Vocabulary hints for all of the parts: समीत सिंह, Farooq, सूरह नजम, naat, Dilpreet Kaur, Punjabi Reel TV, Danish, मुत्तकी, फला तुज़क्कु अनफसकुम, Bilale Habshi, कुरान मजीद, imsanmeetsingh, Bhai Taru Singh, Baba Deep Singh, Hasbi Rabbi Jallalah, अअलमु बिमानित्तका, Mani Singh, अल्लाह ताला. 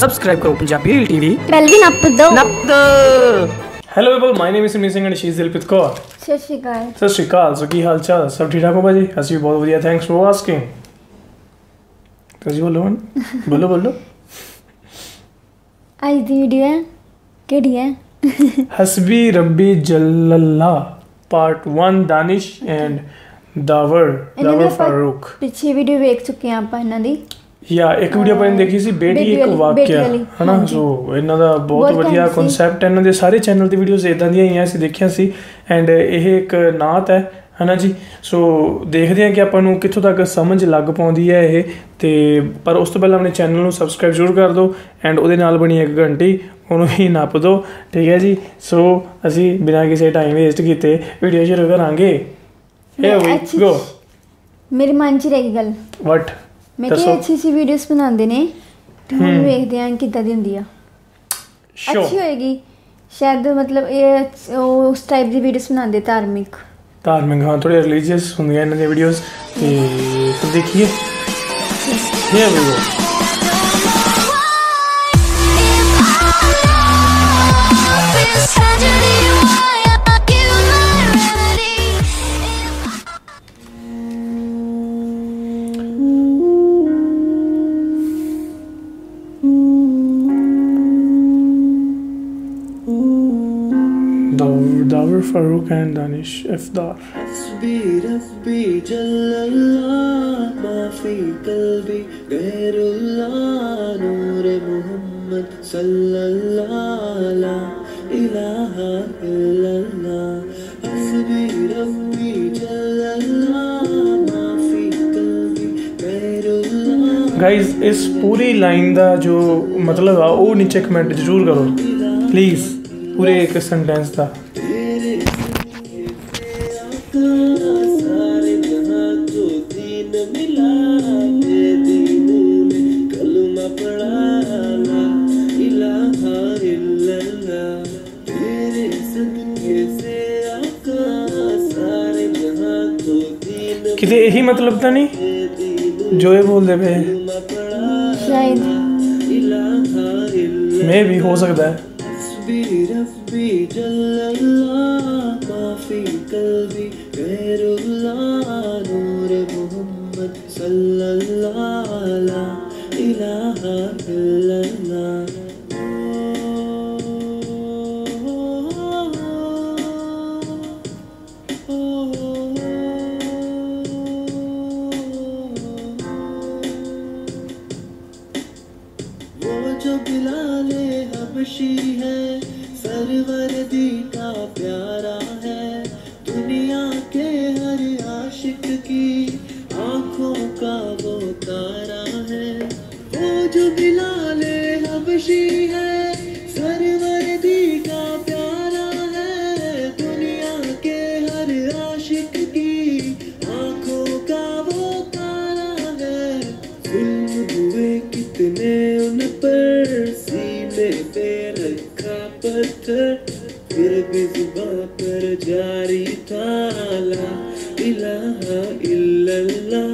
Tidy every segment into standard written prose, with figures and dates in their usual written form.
Subscribe करो Punjabi reel TV, bell भी नप दो। Hello everyone, my name is समीत सिंह and she is Dilpreet Kaur. सत श्री अकाल। सो की हाल चाल, सब ठीक ठाक हो भाजी? असि भी बहुत बढ़िया, थैंक्स फॉर आस्किंग। ਤੁਸੀਂ ਬੋਲੋ। ਅੱਜ ਦੀ ਵੀਡੀਓ ਹੈ ਕਿਹੜੀ ਹੈ? हसबी रबी जल्लल्लाह पार्ट 1 दानिश एंड दावर फारूक। पिछली वीडियो देख चुके हैं आप ਇਹਨਾਂ ਦੀ, या एक वीडियो पर देखी सी बेटी एक वाक्या है ना। सो ਇਹਨਾਂ ਦਾ ਬਹੁਤ ਵਧੀਆ ਕਨਸੈਪਟ ਹੈ। ਇਹਨਾਂ ਦੇ ਸਾਰੇ ਚੈਨਲ ਤੇ ਵੀਡੀਓਜ਼ ਇਦਾਂ ਦੀਆਂ ਆਈਆਂ ਸੀ, ਦੇਖਿਆ ਸੀ। ਐਂਡ ਇਹ ਇੱਕ ਨਾਤ ਹੈ है ना जी। सो देखते हैं कि आपको कितों तक समझ लग पाती है ये, तो पर उस तो पहले अपने चैनल को सबसक्राइब जरूर कर दो एंड उहदे नाल बनी एक घंटी उन्होंने ही नप दो, ठीक है जी। सो असी बिना किसी टाइम वेस्ट किए वीडियो शुरू करांगे। गो मेरे मन च रही गल वट मैं अच्छी अच्छी वीडियोस बनाते हैं, देखते हैं किद्दां दी हुंदी आ, अच्छी होएगी शायद। मतलब ये उस टाइप दी वीडियोस बनाते धार्मिक, हाँ थोड़े रिलीजियस होंगे इन्होंने वीडियोस। तो देखिए Dawar, Farooq and Danish ifdar. Hasbi Rabbi Jallalah, ma fi qalbi ghayrullah, noor-e Mohammad sallallahu la ilaha illallah. Hasbi Rabbi Jallalah, ma fi qalbi ghayrullah। Guys, इस पूरी लाइन का जो मतलब है वो नीचे कमेंट जरूर करो प्लीज, पूरे एक सेंटेंस का। किसी यही मतलब तो नहीं जो ये बोल दे पे शायद, मैं भी हो सकता है। बिलाले हबशी है, सरवरदी का प्यारा है, दुनिया के हर आशिक की आंखों का वो तारा है। वो जो बिलाले हबशी है, सरवरदी का प्यारा है, दुनिया के हर आशिक की आंखों का वो तारा है। फिल्म हुए कितने उन पर, पे रखा पत्थर, फिर भी जुबां पर जारी था ला इलाहा इल्लल्लाह।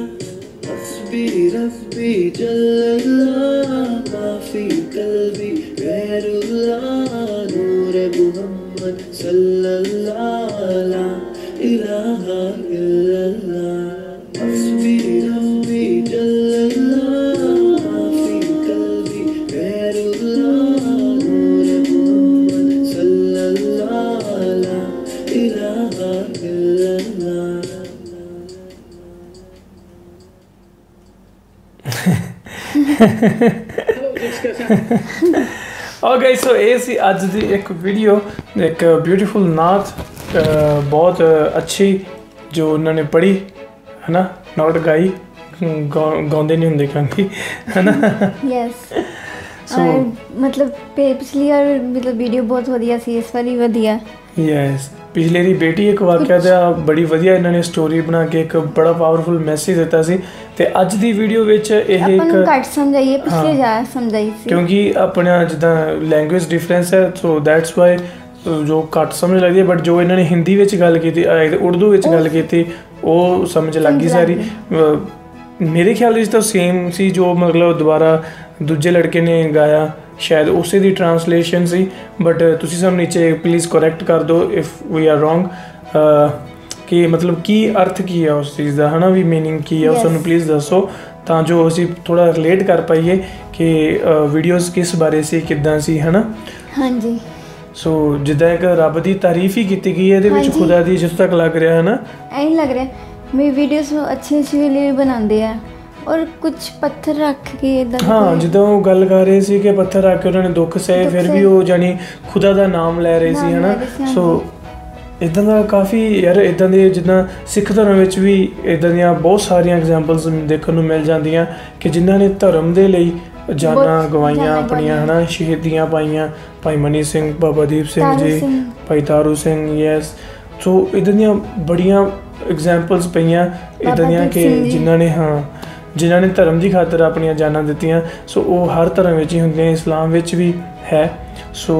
हस्बी रब्बी जल्लल्लाह, माफी कल्बी गैरुल्लाह, नूर मुहम्मद सल्लल्लाह ला इलाहा इल्लल्लाह। हस्बी रब्बी जल्लल्लाह। ओके, सो ये सी आज दी एक वीडियो, एक ब्यूटीफुल नात बहुत अच्छी जो उन्होंने पढ़ी है ना, नॉट गाई गाँदे नहीं होंगे क्योंकि है ना। यस मतलब पिछली बार मतलब वीडियो बहुत वधिया सी, इस बारी वधिया। यस पिछले री बेटी एक वाक्या था, बड़ी वधिया इन्होंने स्टोरी बना के एक बड़ा पावरफुल मैसेज दिता सी। ते अज दी वीडियो विच एक अपन घट समझाइए, पिछले जा समझाई सी क्योंकि अपना जिदा लैंग्वेज डिफरेंस है, सो दैट्स व्हाई जो घट समझ लगती है। बट जो इन्होंने हिंदी विच गल कीती, उर्दू विच गल कीती, वो समझ लग गई सारी। मेरे ख्याल से तो सेम सी जो मतलब दोबारा दूजे लड़के ने गाया शायद उस दी ट्रांसलेशन सी, बट तुसी सानू नीचे प्लीज़ करैक्ट कर दो इफ वी आर रोंग कि मतलब की अर्थ की है उस चीज़ का, है ना, भी मीनिंग की है उस प्लीज़ दसो तां जो असी थोड़ा रिलेट कर पाइए कि वीडियोज़ किस बारे से किदां सी, है ना। हाँ जी। सो जिदा एक रब की तारीफ ही की गई है, हाँ खुदा की जिस तक लग रहा है ना, ऐ लग रहा है मेरी वीडियोस अच्छी अच्छी लिए बनाते हैं और कुछ पत्थर रख के इधर, हाँ जिदा वो गल कर रहे थे कि पत्थर रख के उन्होंने दुख सहे फिर भी वो जानी खुदा का नाम लै रहे थे, है ना। सो इदा का काफ़ी यार इदा के जिदा सिख धर्म भी इदा दियाँ बहुत सारिया एग्जाम्पल्स देखने मिल जाए कि जिन्होंने धर्म के लिए जाना गवाइया अपन, है ना, शहीदियाँ पाइं, भाई मनी सिंह, बाबा दीप सिंह जी, भाई तारू सिंह, यस। सो इदा दियाँ बड़िया एग्जाम्पल्स पईयां इदा दियाँ कि जिन्होंने, हाँ जिन्होंने धर्म की खातर अपन जाना दित्तियां। सो वो हर धर्म ही होंगे, इस्लाम भी है। सो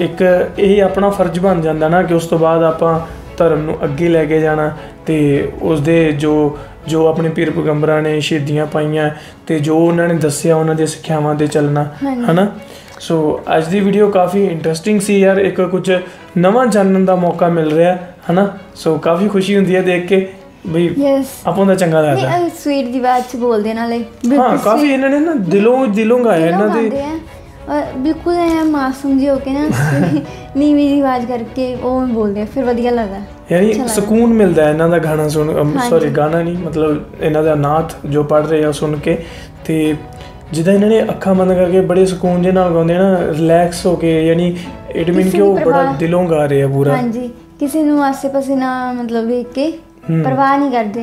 एक ये अपना फर्ज बन जाता ना कि उस तो बाद आपां धर्म नूं अगे लैके जाना ते उस दे जो जो अपने पीर पैगंबरां ने शहीदियां पाइयां ते जो उन्होंने दस्सिया उन्हां दे सिक्ख्यावां ते चलना, है ना। सो अज दी वीडियो काफ़ी इंटरस्टिंग सी यार, एक कुछ नवा जानने का मौका मिल रहा है ना। सो काफ़ी खुशी होंदी है देख के ਬਈ ਆਪਾਂ ਦਾ ਚੰਗਾ ਲੱਗਦਾ ਸਵੀਟ ਦੀ ਬਾਤ ਚ ਬੋਲਦੇ ਨਾਲੇ ਹਾਂ ਕਾਫੀ ਇਹਨਾਂ ਨੇ ਨਾ ਦਿਲੋਂ ਗਾਇਆ ਇਹਨਾਂ ਦੇ और बिल्कुल है मासूम जी होके ना नीवी रिवाज करके वो बोलते हैं फिर वधिया लगा यानी सुकून मिलता है इन्हों का गाना सुन, सॉरी गाना नहीं मतलब इन्हों का नाथ जो पढ़ रहे हैं सुन के तो जिदा इन्होंने अखा बंद करके बड़े सुकून जे नाल गाते हैं ना, रिलैक्स होके, यानी इट मीन कि वो बड़ा दिलों गा रहे हैं पूरा। हाँ जी, किसी को आसे पासे ना मतलब देख के परवाह नहीं करते।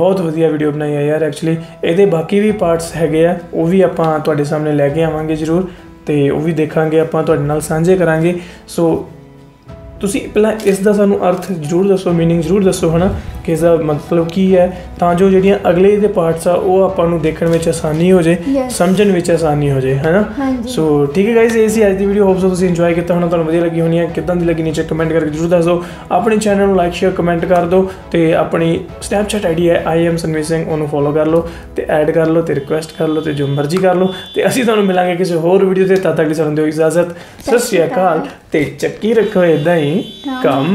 बहुत वधिया वीडियो बनाई है यार एक्चुअली। ये बाकी भी पार्ट्स हैगे आ वो भी आप सामने लैके आवांगे जरूर तो वो भी देखा आप साझे करा। सो तुसी पहला इसका सानू अर्थ जरूर दसो, मीनिंग जरूर दसो, है ना, कि इसका मतलब की है तां जो जिहड़ियां अगले दे पार्ट्स आ वो आपां देखण विच आसानी हो जाए, समझण विच आसानी हो जाए, है ना। सो ठीक है गाइज, ये सी अज दी वीडियो। होप सो तुसीं इंजॉय कीता होना, तुहानूं वधिया लगी होनी है। किदां दी लगी नीचे कमेंट करके जरूर दस दो। अपने चैनल नूं लाइक शेयर कमेंट कर दो तो अपनी स्नैपचैट आईडी है @sammeet singh उन्होंने फॉलो कर लो तो ऐड कर लो तो रिक्वेस्ट कर लो तो जो मर्जी कर लो तो असीं तुहानूं मिलांगे किसी होर वीडियो से। तद तक सानूं दिओ इजाजत। सत श्री अकाल। ते चक्की रखो इदां ही कम।